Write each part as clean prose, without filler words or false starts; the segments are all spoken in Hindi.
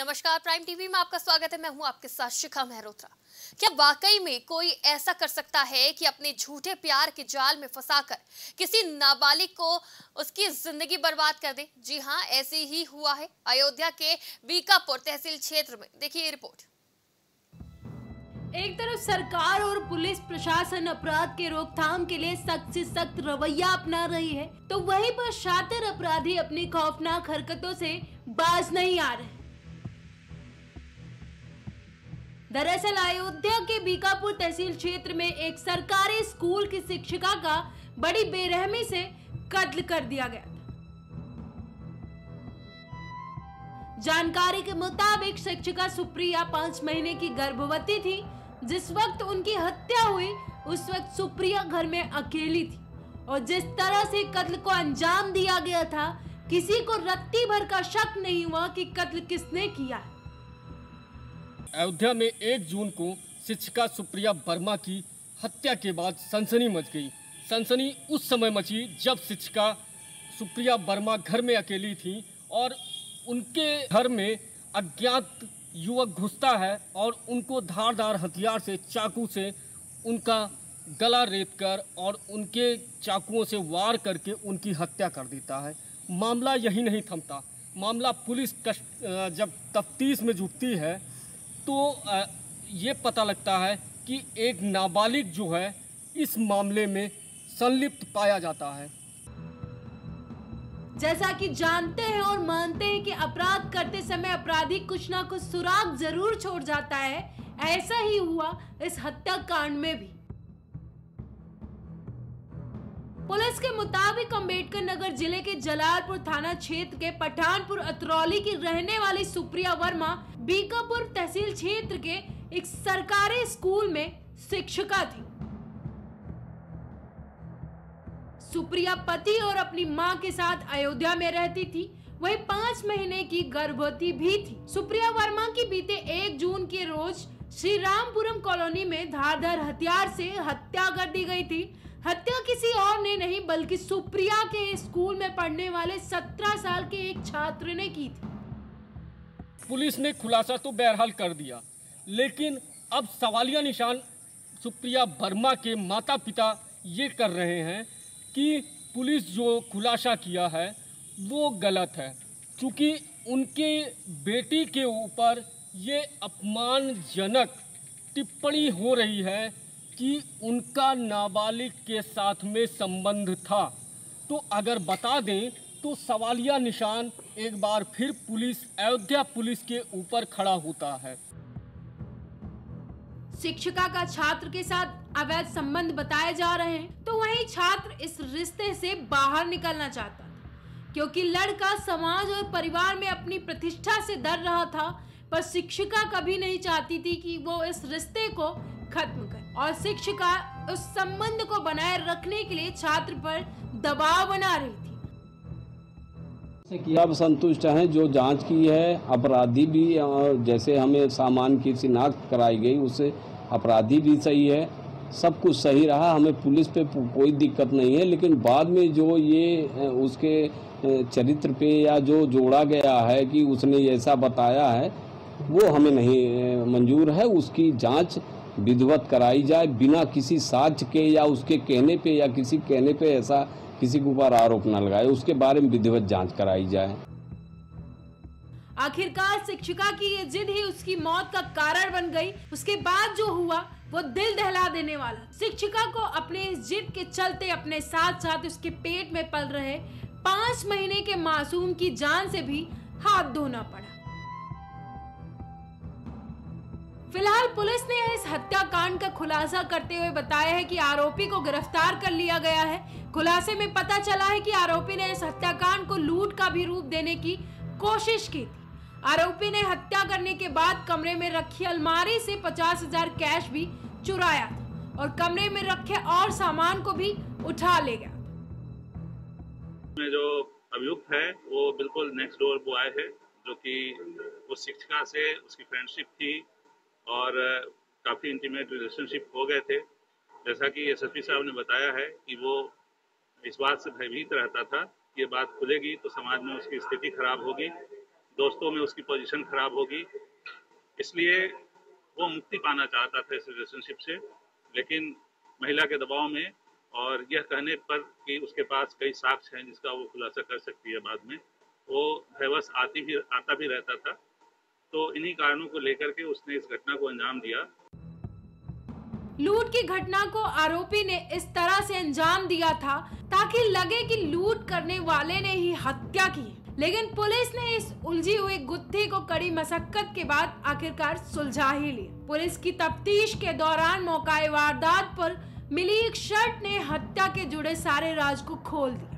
नमस्कार, प्राइम टीवी में आपका स्वागत है। मैं हूं आपके साथ शिखा मेहरोत्रा। क्या वाकई में कोई ऐसा कर सकता है कि अपने झूठे प्यार के जाल में फंसाकर किसी नाबालिग को उसकी जिंदगी बर्बाद कर दे? जी हां, ऐसे ही हुआ है अयोध्या के बीकापुर तहसील क्षेत्र में। देखिए रिपोर्ट। एक तरफ सरकार और पुलिस प्रशासन अपराध के रोकथाम के लिए सख्त से सख्त रवैया अपना रही है, तो वहीं पर शातिर अपराधी अपनी खौफनाक हरकतों से बाज नहीं आ रहे। दरअसल अयोध्या के बीकापुर तहसील क्षेत्र में एक सरकारी स्कूल की शिक्षिका का बड़ी बेरहमी से कत्ल कर दिया गया। जानकारी के मुताबिक शिक्षिका सुप्रिया 5 महीने की गर्भवती थी। जिस वक्त उनकी हत्या हुई उस वक्त सुप्रिया घर में अकेली थी, और जिस तरह से कत्ल को अंजाम दिया गया था, किसी को रत्ती भर का शक नहीं हुआ कि कत्ल किसने किया। अयोध्या में 1 जून को शिक्षिका सुप्रिया वर्मा की हत्या के बाद सनसनी मच गई। सनसनी उस समय मची जब शिक्षिका सुप्रिया वर्मा घर में अकेली थी और उनके घर में अज्ञात युवक घुसता है और उनको धारदार हथियार से, चाकू से उनका गला रेतकर और उनके चाकुओं से वार करके उनकी हत्या कर देता है। मामला यही नहीं थमता। मामला पुलिस जब तफ्तीश में जुटती है तो ये पता लगता है कि एक नाबालिग जो है इस मामले में संलिप्त पाया जाता है। जैसा कि जानते हैं और मानते हैं कि अपराध करते समय अपराधी कुछ ना कुछ सुराग जरूर छोड़ जाता है, ऐसा ही हुआ इस हत्याकांड में भी। पुलिस के मुताबिक अम्बेडकर नगर जिले के जलालपुर थाना क्षेत्र के पठानपुर अतरौली की रहने वाली सुप्रिया वर्मा बीकापुर तहसील क्षेत्र के एक सरकारी स्कूल में शिक्षिका थी। सुप्रिया पति और अपनी मां के साथ अयोध्या में रहती थी, वही 5 महीने की गर्भवती भी थी। सुप्रिया वर्मा की बीते 1 जून के रोज श्रीरामपुरम कॉलोनी में धारदार हथियार से हत्या कर दी गई थी। हत्या किसी और ने नहीं बल्कि सुप्रिया के स्कूल में पढ़ने वाले 17 साल के एक छात्र ने की थी। पुलिस ने खुलासा तो बहरहाल कर दिया, लेकिन अब सवालिया निशान सुप्रिया वर्मा के माता पिता ये कर रहे हैं कि पुलिस जो खुलासा किया है वो गलत है, क्योंकि उनके बेटी के ऊपर ये अपमानजनक टिप्पणी हो रही है कि उनका नाबालिग के साथ में संबंध था। तो अगर बता दें तो सवालिया निशान एक बार फिर पुलिस, अयोध्या पुलिस के ऊपर खड़ा होता है। शिक्षिका का छात्र के साथ अवैध संबंध बताए जा रहे हैं, तो वही छात्र इस रिश्ते से बाहर निकलना चाहता था, क्योंकि लड़का समाज और परिवार में अपनी प्रतिष्ठा से डर रहा था। पर शिक्षिका कभी नहीं चाहती थी कि वो इस रिश्ते को खत्म करे, और शिक्षिका उस संबंध को बनाए रखने के लिए छात्र पर दबाव बना रही थी। अब संतुष्ट हैं, जो जांच की है अपराधी भी, और जैसे हमें सामान की शिनाख्त कराई गई उससे अपराधी भी सही है, सब कुछ सही रहा। हमें पुलिस पे कोई दिक्कत नहीं है, लेकिन बाद में जो ये उसके चरित्र पे या जो जोड़ा गया है कि उसने ऐसा बताया है, वो हमें नहीं मंजूर है। उसकी जांच विधिवत कराई जाए, बिना किसी साक्ष्य के या उसके कहने पे या किसी कहने पे ऐसा किसी के ऊपर आरोप न लगाए, उसके बारे में विधिवत जांच कराई जाए। आखिरकार शिक्षिका की ये जिद ही उसकी मौत का कारण बन गई। उसके बाद जो हुआ वो दिल दहला देने वाला। शिक्षिका को अपने इस जिद के चलते अपने साथ साथ उसके पेट में पल रहे 5 महीने के मासूम की जान से भी हाथ धोना पड़ा। फिलहाल पुलिस ने इस हत्याकांड का खुलासा करते हुए बताया है कि आरोपी को गिरफ्तार कर लिया गया है। खुलासे में पता चला है कि आरोपी ने इस हत्याकांड को लूट का भी रूप देने की कोशिश की थी। आरोपी ने हत्या करने के बाद कमरे में रखी अलमारी से 50,000 कैश भी चुराया था, और कमरे में रखे और सामान को भी उठा ले गया। में जो अभियुक्त है वो बिल्कुल नेक्स्ट डोर बॉय है, जो कि उस शिक्षिका से उसकी फ्रेंडशिप थी और काफ़ी इंटीमेट रिलेशनशिप हो गए थे। जैसा कि एसएसपी साहब ने बताया है कि वो इस बात से भयभीत रहता था, ये बात खुलेगी तो समाज में उसकी स्थिति खराब होगी, दोस्तों में उसकी पोजीशन खराब होगी, इसलिए वो मुक्ति पाना चाहता था इस रिलेशनशिप से, लेकिन महिला के दबाव में और यह कहने पर कि उसके पास कई साक्ष्य हैं जिसका वो खुलासा कर सकती है बाद में, वो हैवस आता भी रहता था, तो इन्हीं कारणों को लेकर के उसने इस घटना को अंजाम दिया। लूट की घटना को आरोपी ने इस तरह से अंजाम दिया था ताकि लगे कि लूट करने वाले ने ही हत्या की, लेकिन पुलिस ने इस उलझी हुई गुत्थी को कड़ी मशक्कत के बाद आखिरकार सुलझा ही ली। पुलिस की तफ्तीश के दौरान मौके वारदात पर मिली एक शर्ट ने हत्या के जुड़े सारे राज को खोल दिया।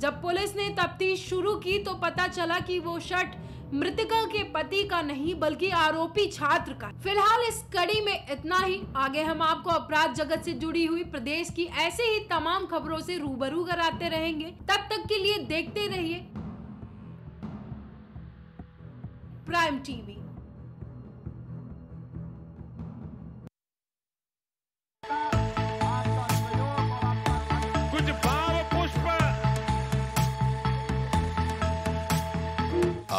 जब पुलिस ने तफ्तीश शुरू की तो पता चला कि वो शर्ट मृतका के पति का नहीं बल्कि आरोपी छात्र का। फिलहाल इस कड़ी में इतना ही। आगे हम आपको अपराध जगत से जुड़ी हुई प्रदेश की ऐसे ही तमाम खबरों से रूबरू कराते रहेंगे। तब तक के लिए देखते रहिए प्राइम टीवी।